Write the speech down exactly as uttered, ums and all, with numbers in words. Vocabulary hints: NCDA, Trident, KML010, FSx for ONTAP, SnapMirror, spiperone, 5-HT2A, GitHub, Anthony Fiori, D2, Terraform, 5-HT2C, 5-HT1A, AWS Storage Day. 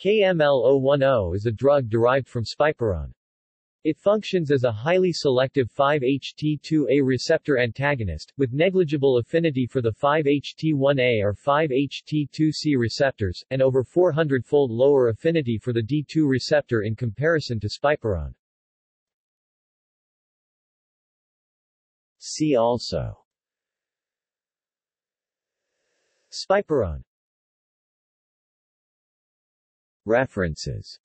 K M L zero one zero is a drug derived from spiperone. It functions as a highly selective five H T two A receptor antagonist, with negligible affinity for the five H T one A or five H T two C receptors, and over four hundred fold lower affinity for the D two receptor in comparison to spiperone. See also: Spiperone. References.